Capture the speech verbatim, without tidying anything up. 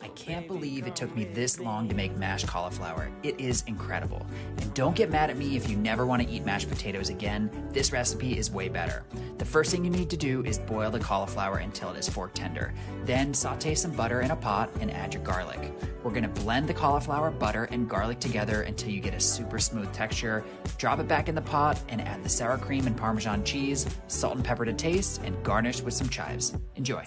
I can't believe it took me this long to make mashed cauliflower. It is incredible. And don't get mad at me if you never want to eat mashed potatoes again. This recipe is way better. The first thing you need to do is boil the cauliflower until it is fork tender. Then saute some butter in a pot and add your garlic. We're going to blend the cauliflower, butter, and garlic together until you get a super smooth texture. Drop it back in the pot and add the sour cream and Parmesan cheese, salt and pepper to taste, and garnish with some chives. Enjoy.